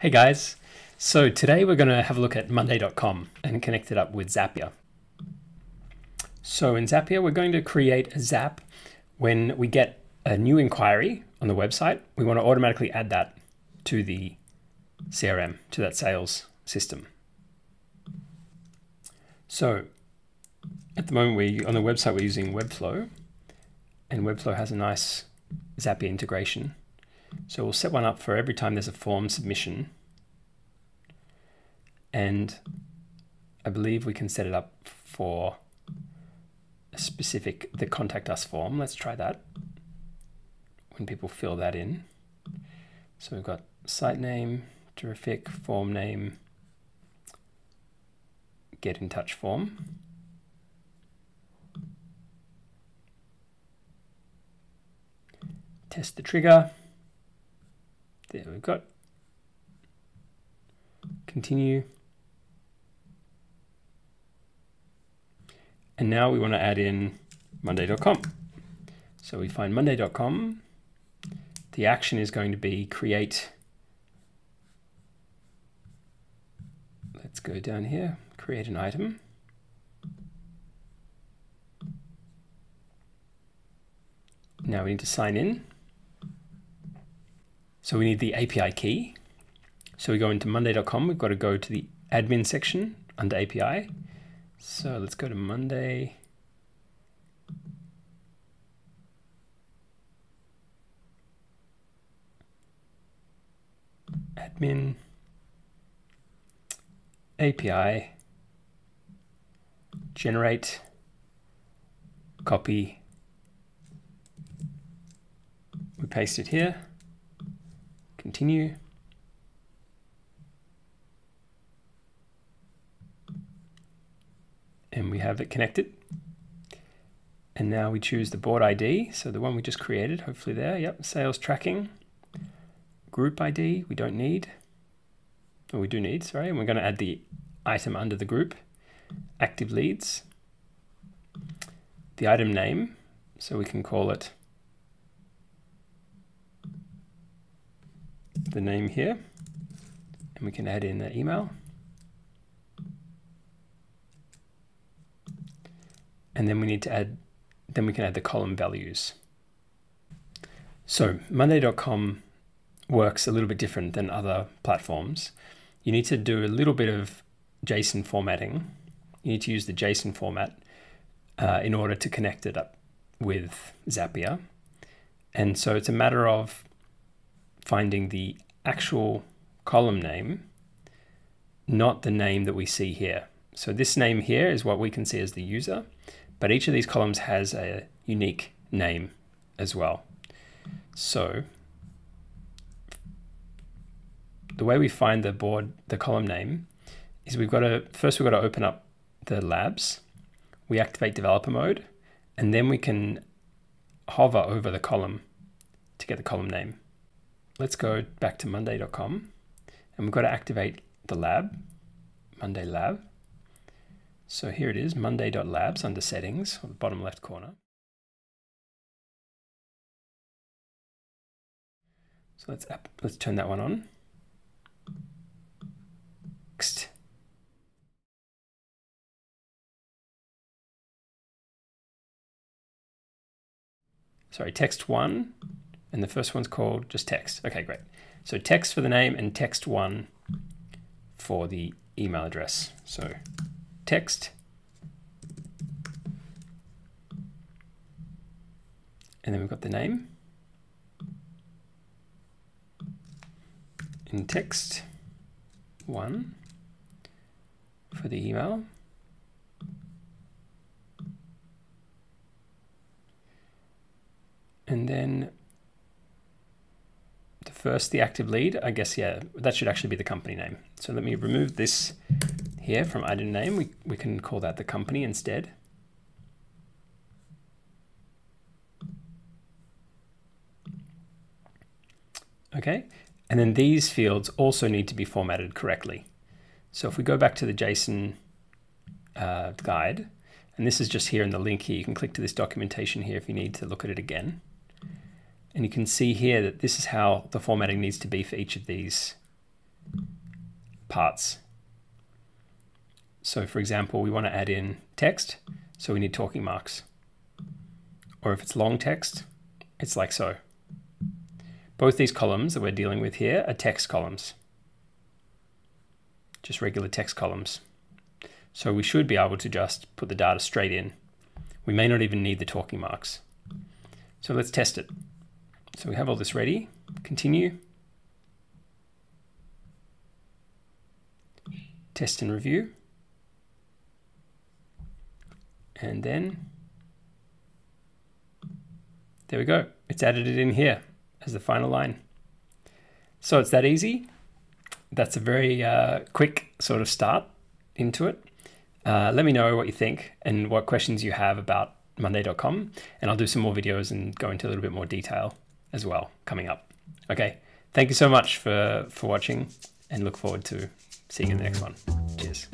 Hey guys, so today we're going to have a look at monday.com and connect it up with Zapier. So in Zapier, we're going to create a Zap. When we get a new inquiry on the website, we want to automatically add that to the CRM, to that sales system. So at the moment, on the website, we're using Webflow, and Webflow has a nice Zapier integration. So we'll set one up for every time there's a form submission. And I believe we can set it up for a specific, the contact us form. Let's try that when people fill that in. So we've got site name, Terrific, form name, get in touch form. Test the trigger. There we've got continue. And now we want to add in monday.com. So we find monday.com. The action is going to be create. Let's go down here, create an item. Now we need to sign in. So we need the API key. So we go into monday.com. We've got to go to the admin section under API. So let's go to Monday. Admin. API. Generate. Copy. We paste it here. Continue. And we have it connected. And now we choose the board ID. So the one we just created, hopefully there, yep, sales tracking. Group ID, we don't need. Oh, we do need, sorry. And we're going to add the item under the group, active leads. The item name, so we can call it the name here, and we can add in the email. And then we need to add, then we can add the column values. So monday.com works a little bit different than other platforms. You need to do a little bit of JSON formatting. You need to use the JSON format in order to connect it up with Zapier. And so it's a matter of finding the actual column name, not the name that we see here. So this name here is what we can see as the user, but each of these columns has a unique name as well. So the way we find the column name is we've got to open up the labs. We activate developer mode, and then we can hover over the column to get the column name. Let's go back to monday.com, and we've got to activate the lab, Monday lab. So here it is, monday.labs under settings on the bottom left corner. So let's turn that one on. Next. Sorry, text one. And the first one's called just text. Okay, great. So text for the name and text one for the email address. So text. And then we've got the name. And text one for the email. And then first, the active lead, I guess, yeah, that should actually be the company name. So let me remove this here from item name. We can call that the company instead. Okay, and then these fields also need to be formatted correctly. So if we go back to the JSON guide, and this is just here in the link here, you can click to this documentation here if you need to look at it again. And you can see here that this is how the formatting needs to be for each of these parts. So for example, we want to add in text, so we need talking marks. Or if it's long text, it's like so. Both these columns that we're dealing with here are text columns, just regular text columns. So we should be able to just put the data straight in. We may not even need the talking marks. So let's test it. So we have all this ready, continue. Test and review. And then, there we go. It's added it in here as the final line. So it's that easy. That's a very quick sort of start into it. Let me know what you think and what questions you have about monday.com, and I'll do some more videos and go into a little bit more detail as well coming up. Okay, thank you so much for watching, and look forward to seeing you in the next one. Cheers.